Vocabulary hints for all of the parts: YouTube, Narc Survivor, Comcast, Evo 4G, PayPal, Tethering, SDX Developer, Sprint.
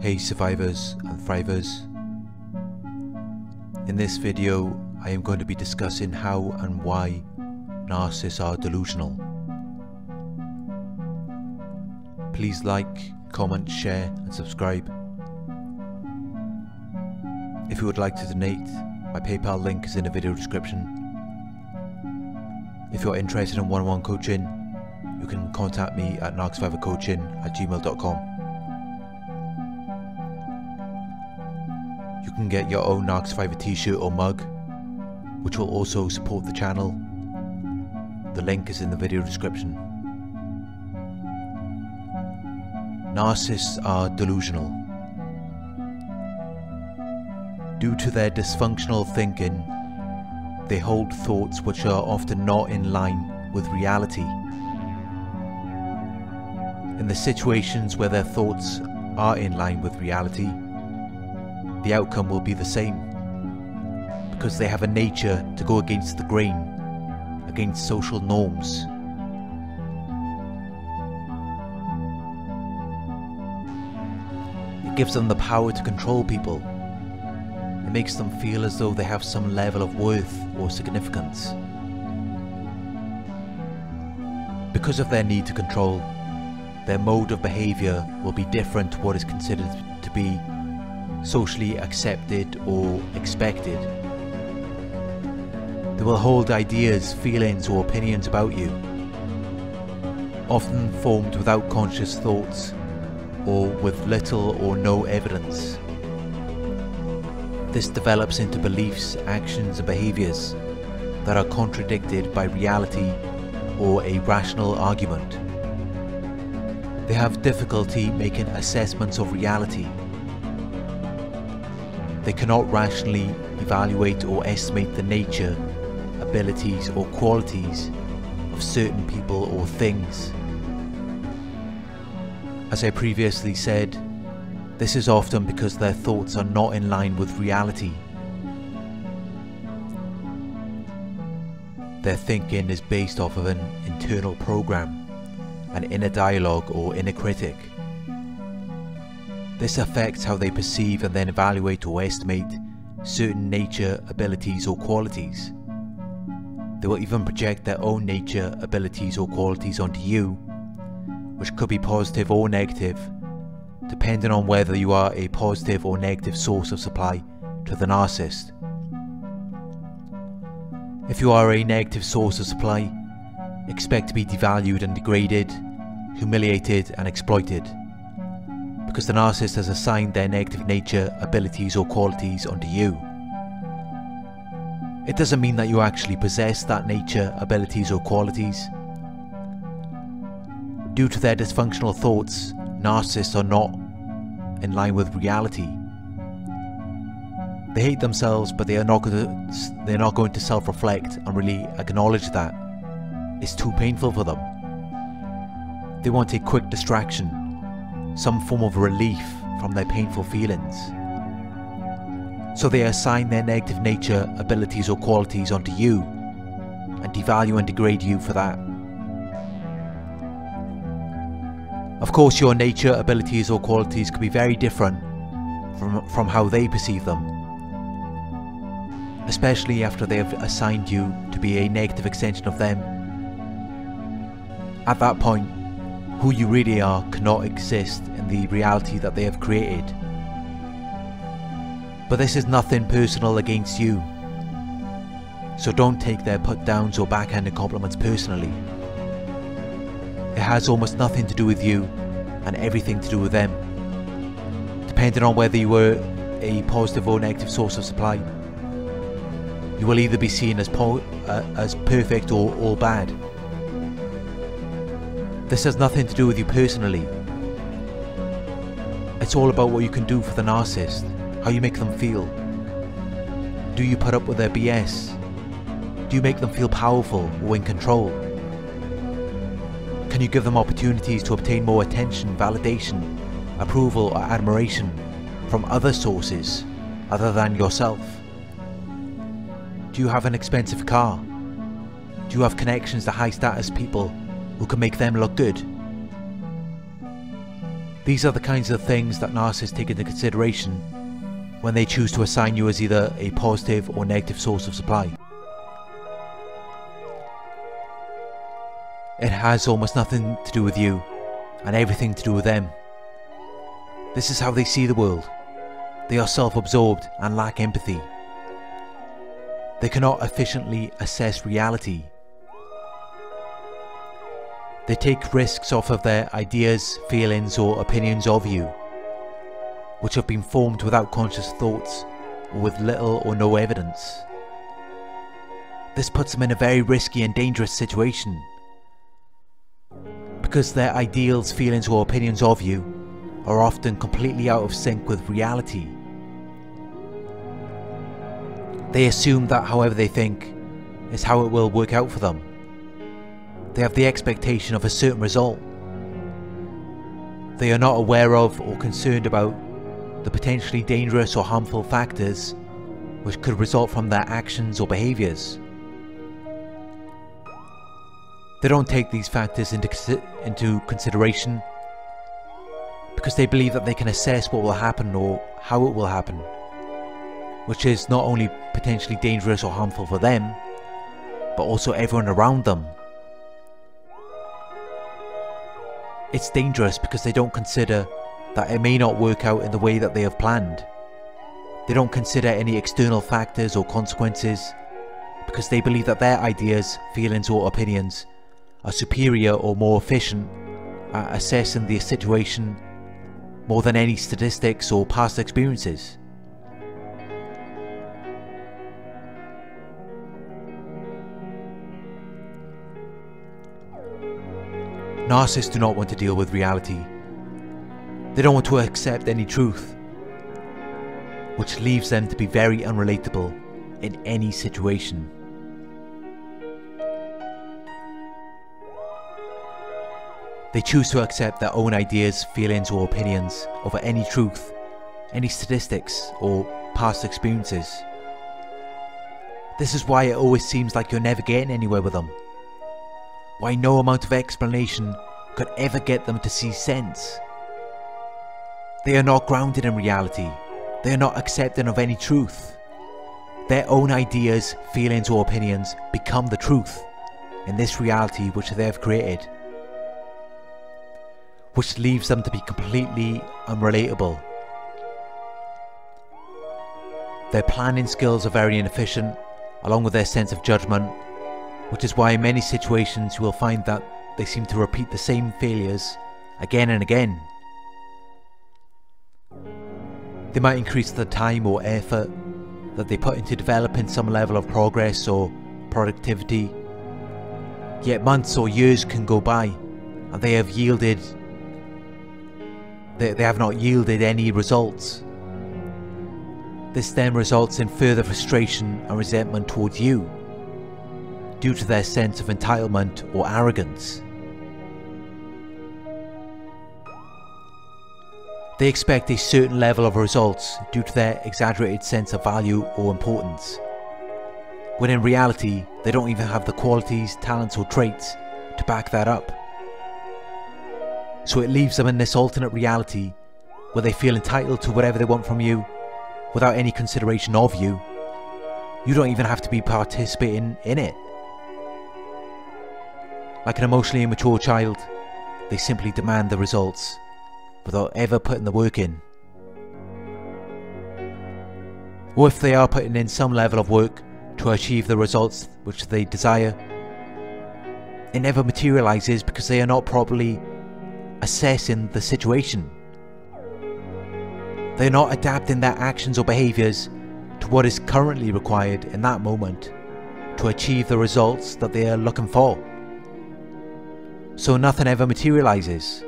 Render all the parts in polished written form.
Hey survivors and thrivers, in this video I am going to be discussing how and why narcissists are delusional. Please like, comment, share and subscribe. If you would like to donate, my PayPal link is in the video description. If you're interested in one-on-one coaching, you can contact me at narcsurvivorcoaching@gmail.com. You can get your own Narc Survivor t-shirt or mug, which will also support the channel. The link is in the video description. Narcissists are delusional. Due to their dysfunctional thinking, they hold thoughts which are often not in line with reality. In the situations where their thoughts are in line with reality, the outcome will be the same, because they have a nature to go against the grain, against social norms. It gives them the power to control people. It makes them feel as though they have some level of worth or significance. Because of their need to control, their mode of behaviour will be different to what is considered to be socially accepted or expected. They will hold ideas, feelings or opinions about you, often formed without conscious thoughts or with little or no evidence. This develops into beliefs, actions and behaviours that are contradicted by reality or a rational argument. They have difficulty making assessments of reality. They cannot rationally evaluate or estimate the nature, abilities or qualities of certain people or things. As I previously said, this is often because their thoughts are not in line with reality. Their thinking is based off of an internal program, an inner dialogue or inner critic. This affects how they perceive and then evaluate or estimate certain nature, abilities or qualities. They will even project their own nature, abilities or qualities onto you, which could be positive or negative, depending on whether you are a positive or negative source of supply to the narcissist. If you are a negative source of supply, expect to be devalued and degraded, humiliated and exploited, because the narcissist has assigned their negative nature, abilities or qualities onto you. It doesn't mean that you actually possess that nature, abilities or qualities. Due to their dysfunctional thoughts, narcissists are not in line with reality. They hate themselves, but they're not going to self-reflect and really acknowledge that. It's too painful for them. They want a quick distraction, some form of relief from their painful feelings. So they assign their negative nature, abilities or qualities onto you and devalue and degrade you for that. Of course, your nature, abilities or qualities could be very different from how they perceive them, especially after they have assigned you to be a negative extension of them. At that point, who you really are cannot exist in the reality that they have created. But this is nothing personal against you, so don't take their put-downs or backhanded compliments personally. It has almost nothing to do with you and everything to do with them. Depending on whether you were a positive or negative source of supply, you will either be seen as perfect or all bad. This has nothing to do with you personally. It's all about what you can do for the narcissist, how you make them feel. Do you put up with their BS? Do you make them feel powerful or in control? Can you give them opportunities to obtain more attention, validation, approval or admiration from other sources other than yourself? Do you have an expensive car? Do you have connections to high status people who can make them look good? These are the kinds of things that narcissists take into consideration when they choose to assign you as either a positive or negative source of supply. It has almost nothing to do with you and everything to do with them. This is how they see the world. They are self-absorbed and lack empathy. They cannot efficiently assess reality. They take risks off of their ideas, feelings or opinions of you, which have been formed without conscious thoughts or with little or no evidence. This puts them in a very risky and dangerous situation, because their ideals, feelings or opinions of you are often completely out of sync with reality. They assume that however they think is how it will work out for them. They have the expectation of a certain result. They are not aware of or concerned about the potentially dangerous or harmful factors which could result from their actions or behaviours. They don't take these factors into consideration because they believe that they can assess what will happen or how it will happen, which is not only potentially dangerous or harmful for them, but also everyone around them. It's dangerous because they don't consider that it may not work out in the way that they have planned. They don't consider any external factors or consequences because they believe that their ideas, feelings or opinions are superior or more efficient at assessing the situation more than any statistics or past experiences. Narcissists do not want to deal with reality. They don't want to accept any truth, which leaves them to be very unrelatable in any situation. They choose to accept their own ideas, feelings or opinions over any truth, any statistics or past experiences. This is why it always seems like you're never getting anywhere with them. Why no amount of explanation could ever get them to see sense. They are not grounded in reality. They are not accepting of any truth. Their own ideas, feelings or opinions become the truth in this reality which they have created, which leaves them to be completely unrelatable. Their planning skills are very inefficient, along with their sense of judgment, which is why in many situations you will find that they seem to repeat the same failures again and again. They might increase the time or effort that they put into developing some level of progress or productivity, yet months or years can go by and they have not yielded any results. This then results in further frustration and resentment towards you, due to their sense of entitlement or arrogance. They expect a certain level of results due to their exaggerated sense of value or importance, when in reality they don't even have the qualities, talents or traits to back that up. So it leaves them in this alternate reality where they feel entitled to whatever they want from you without any consideration of you. You don't even have to be participating in it. Like an emotionally immature child, they simply demand the results without ever putting the work in. Or if they are putting in some level of work to achieve the results which they desire, it never materializes because they are not properly assessing the situation. They are not adapting their actions or behaviors to what is currently required in that moment to achieve the results that they are looking for. So nothing ever materializes.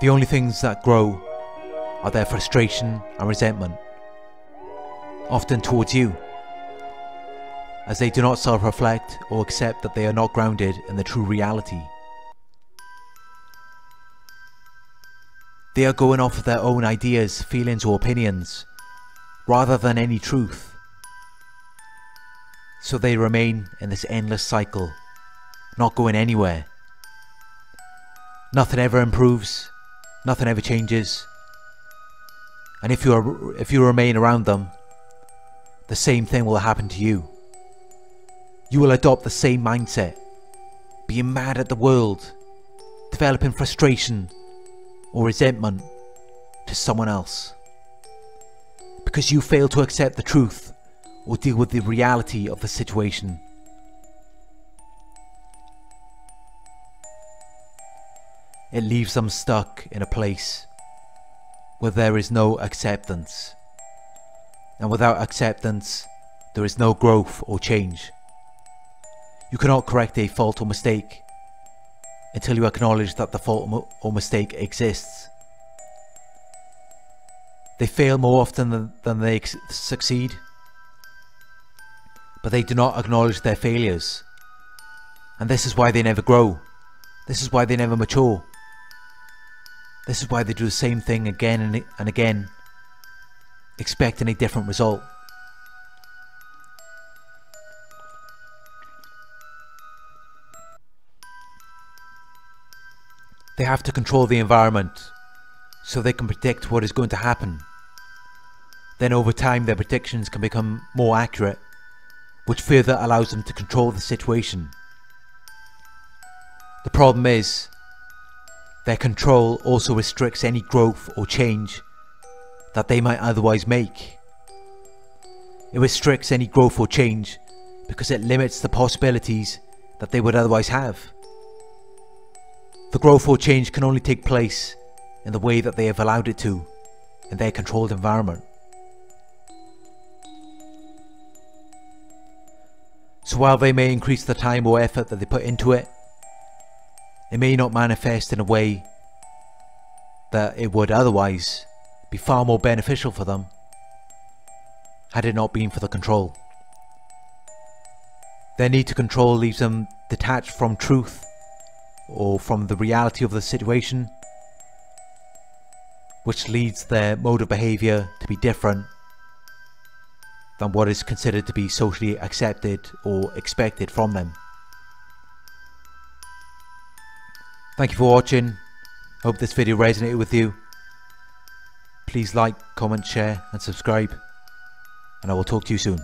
The only things that grow are their frustration and resentment, often towards you, as they do not self-reflect or accept that they are not grounded in the true reality. They are going off of their own ideas, feelings or opinions, rather than any truth. So they remain in this endless cycle, not going anywhere Nothing ever improves. Nothing ever changes. And if you remain around them, the same thing will happen to you. You will adopt the same mindset, being mad at the world, developing frustration or resentment to someone else, because you fail to accept the truth or deal with the reality of the situation. It leaves them stuck in a place where there is no acceptance, and without acceptance there is no growth or change. You cannot correct a fault or mistake until you acknowledge that the fault or mistake exists. They fail more often than they succeed, but they do not acknowledge their failures, and this is why they never grow. This is why they never mature. This is why they do the same thing again and again, expecting a different result. They have to control the environment so they can predict what is going to happen. Then over time their predictions can become more accurate, which further allows them to control the situation. The problem is, their control also restricts any growth or change that they might otherwise make. It restricts any growth or change because it limits the possibilities that they would otherwise have. The growth or change can only take place in the way that they have allowed it to, in their controlled environment. So while they may increase the time or effort that they put into it, it may not manifest in a way that it would otherwise be far more beneficial for them, had it not been for the control. Their need to control leaves them detached from truth or from the reality of the situation, which leads their mode of behaviour to be different than what is considered to be socially accepted or expected from them. Thank you for watching. Hope this video resonated with you. Please like, comment, share and subscribe, and I will talk to you soon.